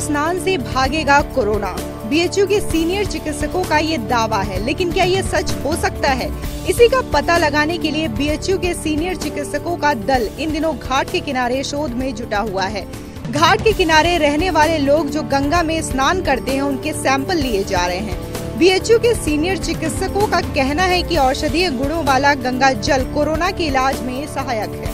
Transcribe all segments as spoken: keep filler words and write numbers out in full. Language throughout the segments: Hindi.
स्नान से भागेगा कोरोना, बीएचयू के सीनियर चिकित्सकों का ये दावा है। लेकिन क्या ये सच हो सकता है? इसी का पता लगाने के लिए बीएचयू के सीनियर चिकित्सकों का दल इन दिनों घाट के किनारे शोध में जुटा हुआ है। घाट के किनारे रहने वाले लोग जो गंगा में स्नान करते हैं, उनके सैंपल लिए जा रहे हैं। बीएचयू के सीनियर चिकित्सकों का कहना है कि औषधीय गुणों वाला गंगा जल कोरोना के इलाज में सहायक है।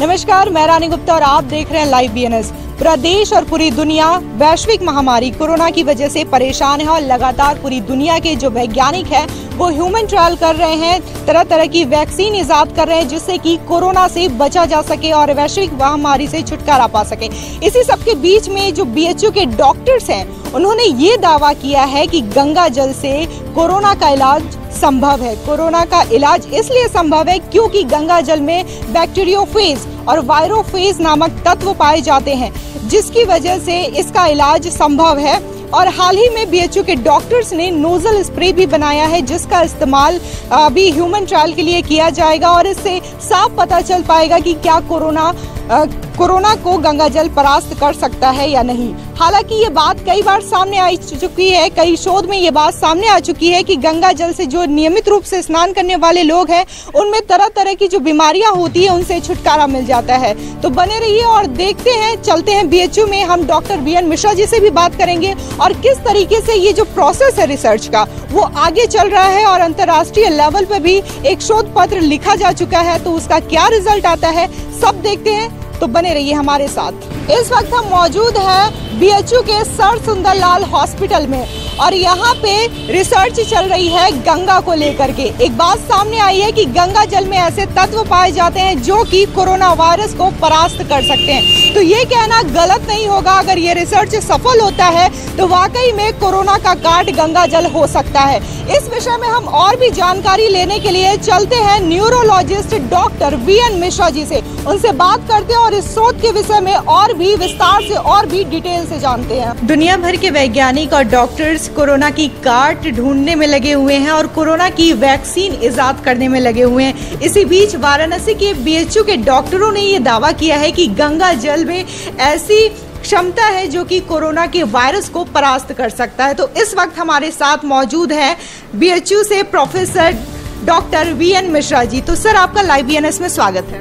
नमस्कार, मैं रानी गुप्ता और आप देख रहे हैं लाइव बीएनएस। पूरा देश और पूरी दुनिया वैश्विक महामारी कोरोना की वजह से परेशान है और लगातार पूरी दुनिया के जो वैज्ञानिक हैं वो ह्यूमन ट्रायल कर रहे हैं, तरह तरह की वैक्सीन ईजाद कर रहे हैं जिससे कि कोरोना से बचा जा सके और वैश्विक महामारी से छुटकारा पा सके। इसी सबके बीच में जो बीएचयू के डॉक्टर्स हैं उन्होंने ये दावा किया है कि गंगा जल से कोरोना का इलाज संभव है। कोरोना का इलाज इसलिए संभव है क्योंकि गंगा जल में बैक्टीरियोफेज और वायरोफेज नामक तत्व पाए जाते हैं, जिसकी वजह से इसका इलाज संभव है। और हाल ही में बीएचयू के डॉक्टर्स ने नोजल स्प्रे भी बनाया है जिसका इस्तेमाल अभी ह्यूमन ट्रायल के लिए किया जाएगा और इससे साफ पता चल पाएगा कि क्या कोरोना आ, कोरोना को गंगाजल परास्त कर सकता है या नहीं। हालांकि ये बात कई बार सामने आ चुकी है, कई शोध में ये बात सामने आ चुकी है कि गंगाजल से जो नियमित रूप से स्नान करने वाले लोग हैं उनमें तरह तरह की जो बीमारियां होती है उनसे छुटकारा मिल जाता है। तो बने रहिए और देखते हैं, चलते हैं बीएचयू में। हम doctor V. N. Mishra ji से भी बात करेंगे और किस तरीके से ये जो प्रोसेस है रिसर्च का वो आगे चल रहा है और अंतर्राष्ट्रीय लेवल पर भी एक शोध पत्र लिखा जा चुका है तो उसका क्या रिजल्ट आता है सब देखते हैं, तो बने रहिए हमारे साथ। इस वक्त हम मौजूद हैं बीएचयू के सर सुंदरलाल हॉस्पिटल में और यहाँ पे रिसर्च चल रही है गंगा को लेकर के। एक बात सामने आई है कि गंगा जल में ऐसे तत्व पाए जाते हैं जो कि कोरोना वायरस को परास्त कर सकते हैं। तो ये कहना गलत नहीं होगा, अगर ये रिसर्च सफल होता है तो वाकई में कोरोना का काट गंगा जल हो सकता है। इस विषय में हम और भी जानकारी लेने के लिए चलते हैं neurologist doctor V. N. Mishra ji से, उनसे बात करते हैं और इस शोध के विषय में और भी विस्तार से और भी डिटेल से जानते हैं। दुनिया भर के वैज्ञानिक और डॉक्टर्स कोरोना की काट ढूंढने में लगे हुए हैं और कोरोना की वैक्सीन इजाद करने में लगे हुए हैं। इसी बीच वाराणसी के बीएचयू के डॉक्टरों ने ये दावा किया है कि गंगा जल में ऐसी क्षमता है जो कि कोरोना के वायरस को परास्त कर सकता है। तो इस वक्त हमारे साथ मौजूद है बीएचयू से professor doctor V. N. Mishra ji. तो सर, आपका लाइव बीएनएस में स्वागत है।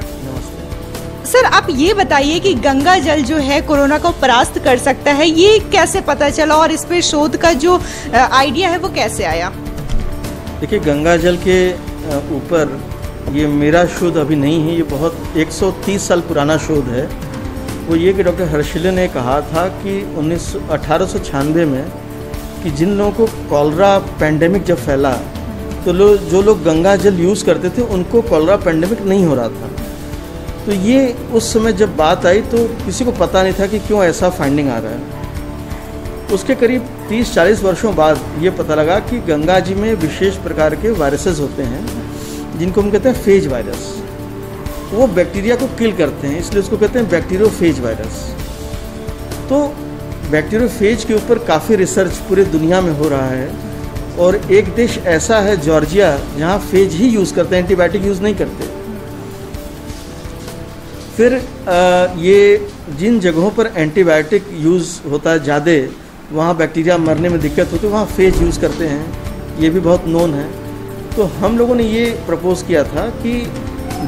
सर, आप ये बताइए कि गंगा जल जो है कोरोना को परास्त कर सकता है, ये कैसे पता चला और इस पे शोध का जो आइडिया है वो कैसे आया? देखिए, गंगा जल के ऊपर ये मेरा शोध अभी नहीं है, ये बहुत एक सौ तीस साल पुराना शोध है। वो ये कि डॉक्टर हर्षिले ने कहा था कि उन्नीस अठारह सौ छियानवे में कि जिन लोगों को कॉलरा पैंडेमिक जब फैला तो लो, जो लोग गंगा जल यूज़ करते थे उनको कॉलरा पैंडेमिक नहीं हो रहा था। तो ये उस समय जब बात आई तो किसी को पता नहीं था कि क्यों ऐसा फाइंडिंग आ रहा है। उसके करीब तीस चालीस वर्षों बाद ये पता लगा कि गंगा जी में विशेष प्रकार के वायरसेस होते हैं जिनको हम कहते हैं फेज वायरस। वो बैक्टीरिया को किल करते हैं, इसलिए उसको कहते हैं बैक्टीरियोफेज वायरस। तो बैक्टीरियोफेज के ऊपर काफ़ी रिसर्च पूरी दुनिया में हो रहा है और एक देश ऐसा है जॉर्जिया जहाँ फेज ही यूज़ करते हैं, एंटीबायोटिक यूज़ नहीं करते। फिर ये जिन जगहों पर एंटीबायोटिक यूज़ होता है ज़्यादा, वहाँ बैक्टीरिया मरने में दिक्कत होती है, वहाँ फेज यूज़ करते हैं, ये भी बहुत नोन है। तो हम लोगों ने ये प्रपोज़ किया था कि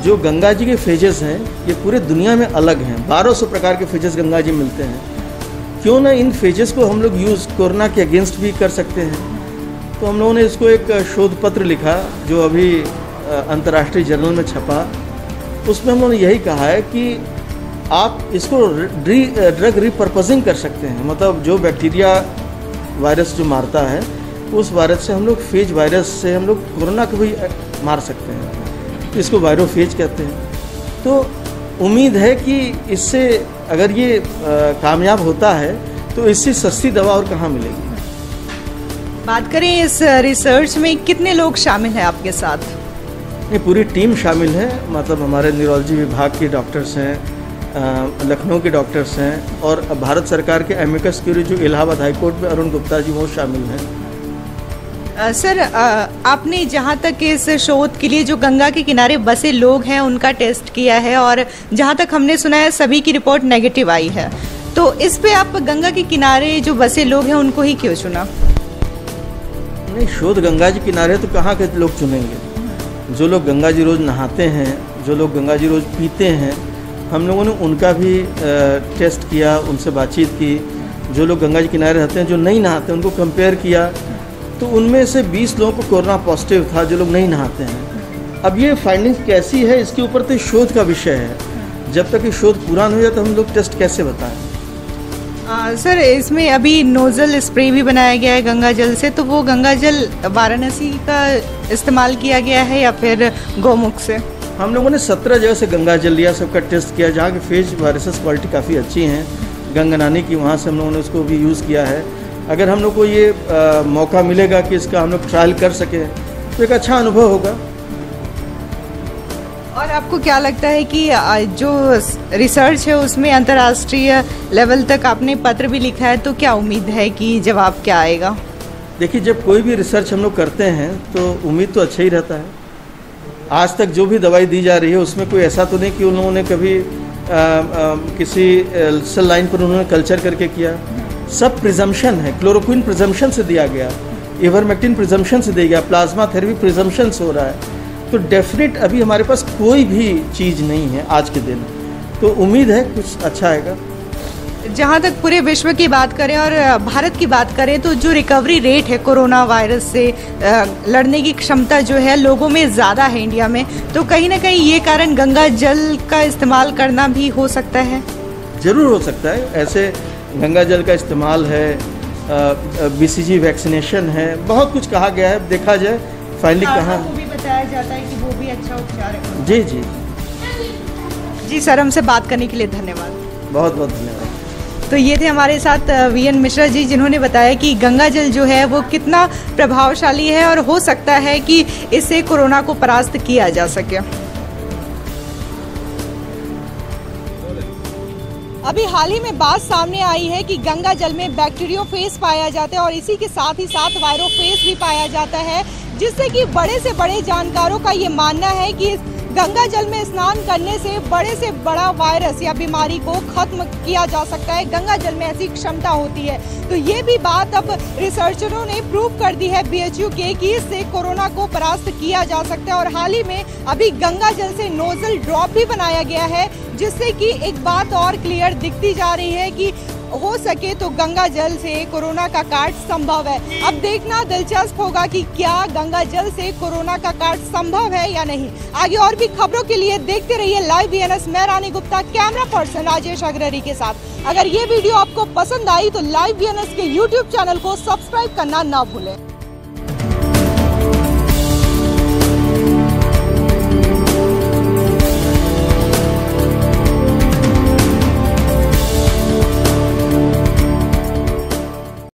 जो गंगा जी के फेजेस हैं ये पूरे दुनिया में अलग हैं, बारह सौ प्रकार के फेजेस गंगा जी मिलते हैं, क्यों ना इन फेजेस को हम लोग यूज़ कोरोना के अगेंस्ट भी कर सकते हैं। तो हम लोगों ने इसको एक शोध पत्र लिखा जो अभी अंतर्राष्ट्रीय जर्नल में छपा। उसमें हम लोगों ने यही कहा है कि आप इसको ड्री ड्रग रिपर्पजिंग कर सकते हैं, मतलब जो बैक्टीरिया वायरस जो मारता है उस वायरस से हम लोग फेज वायरस से हम लोग कोरोना को भी मार सकते हैं, इसको वायरोफेज कहते हैं। तो उम्मीद है कि इससे अगर ये कामयाब होता है तो इससे सस्ती दवा और कहाँ मिलेगी। बात करें इस रिसर्च में कितने लोग शामिल हैं आपके साथ? ये पूरी टीम शामिल है, मतलब हमारे न्यूरोलॉजी विभाग के डॉक्टर्स हैं, लखनऊ के डॉक्टर्स हैं और भारत सरकार के एमिकस क्यूरी जो इलाहाबाद हाईकोर्ट में अरुण गुप्ता जी वो शामिल हैं। सर, आपने जहाँ तक इस शोध के लिए जो गंगा के किनारे बसे लोग हैं उनका टेस्ट किया है और जहाँ तक हमने सुना है सभी की रिपोर्ट नेगेटिव आई है, तो इस पे आप गंगा के किनारे जो बसे लोग हैं उनको ही क्यों चुना? नहीं, शोध गंगा जी किनारे तो कहाँ के लोग चुनेंगे, जो लोग गंगा जी रोज़ नहाते हैं, जो लोग गंगा जी रोज़ पीते हैं, हम लोगों ने उनका भी टेस्ट किया, उनसे बातचीत की। जो लोग गंगा जी किनारे रहते हैं, जो नहीं नहाते, उनको कंपेयर किया तो उनमें से बीस लोगों को कोरोना पॉजिटिव था, जो लोग नहीं नहाते हैं। अब ये फाइंडिंग कैसी है, इसके ऊपर तो शोध का विषय है। जब तक ये शोध पूरा नहीं हो जाता, हम लोग टेस्ट कैसे बताएँ। आ, सर इसमें अभी नोजल स्प्रे भी बनाया गया है गंगा जल से, तो वो गंगा जल वाराणसी का इस्तेमाल किया गया है या फिर गौमुख से? हम लोगों ने सत्रह जगह से गंगा जल लिया, सबका टेस्ट किया। जहाँ के फेज वायरसेस क्वालिटी काफ़ी अच्छी हैं, गंगनानी की, वहाँ से हम लोगों ने उसको भी यूज़ किया है। अगर हम लोग को ये आ, मौका मिलेगा कि इसका हम लोग ट्रायल कर सकें तो एक अच्छा अनुभव होगा। और आपको क्या लगता है कि जो रिसर्च है उसमें अंतर्राष्ट्रीय लेवल तक आपने पत्र भी लिखा है, तो क्या उम्मीद है कि जवाब क्या आएगा? देखिए, जब कोई भी रिसर्च हम लोग करते हैं तो उम्मीद तो अच्छा ही रहता है। आज तक जो भी दवाई दी जा रही है उसमें कोई ऐसा तो नहीं कि उन लोगों ने कभी आ, आ, किसी सेल लाइन पर उन्होंने कल्चर करके किया। सब प्रिजम्पशन है। क्लोरोक्विन प्रिजम्पशन से दिया गया, इवरमेक्टिन प्रिजम्पशन से दिया गया, प्लाज्मा थेरेपी प्रिजम्पशन से हो रहा है। तो डेफिनेट अभी हमारे पास कोई भी चीज़ नहीं है आज के दिन, तो उम्मीद है कुछ अच्छा आएगा। जहाँ तक पूरे विश्व की बात करें और भारत की बात करें तो जो रिकवरी रेट है कोरोना वायरस से लड़ने की क्षमता जो है लोगों में ज़्यादा है इंडिया में, तो कहीं ना कहीं ये कारण गंगा जल का इस्तेमाल करना भी हो सकता है। ज़रूर हो सकता है। ऐसे गंगा जल का इस्तेमाल है, बी सी जी वैक्सीनेशन है, बहुत कुछ कहा गया है। देखा जाए फाइनली कहाँ बताया जाता है कि वो भी अच्छा उपचार है। जी जी जी सर, हमसे बात करने के लिए धन्यवाद, बहुत बहुत धन्यवाद। तो ये थे हमारे साथ वी. एन. मिश्रा जी, जिन्होंने बताया कि गंगा जल जो है वो कितना प्रभावशाली है और हो सकता है कि इससे कोरोना को परास्त किया जा सके। अभी हाल ही में बात सामने आई है कि गंगा जल में बैक्टीरियोफेज पाया जाता है और इसी के साथ ही साथ वायरोफेज भी पाया जाता है, जिससे कि बड़े से बड़े जानकारों का ये मानना है कि गंगा जल में स्नान करने से बड़े से बड़ा वायरस या बीमारी को खत्म किया जा सकता है। गंगा जल में ऐसी क्षमता होती है, तो ये भी बात अब रिसर्चरों ने प्रूव कर दी है बी एच यू के कि इससे कोरोना को परास्त किया जा सकता है। और हाल ही में अभी गंगा जल से नोजल ड्रॉप भी बनाया गया है, जिससे कि एक बात और क्लियर दिखती जा रही है कि हो सके तो गंगा जल से कोरोना का काट संभव है। अब देखना दिलचस्प होगा कि क्या गंगा जल से कोरोना का काट संभव है या नहीं। आगे और भी खबरों के लिए देखते रहिए लाइव बी एन एस। मैं रानी गुप्ता, कैमरा पर्सन राजेश अग्रहरी के साथ। अगर ये वीडियो आपको पसंद आई तो लाइव बी एन एस के यूट्यूब चैनल को सब्सक्राइब करना ना भूलें।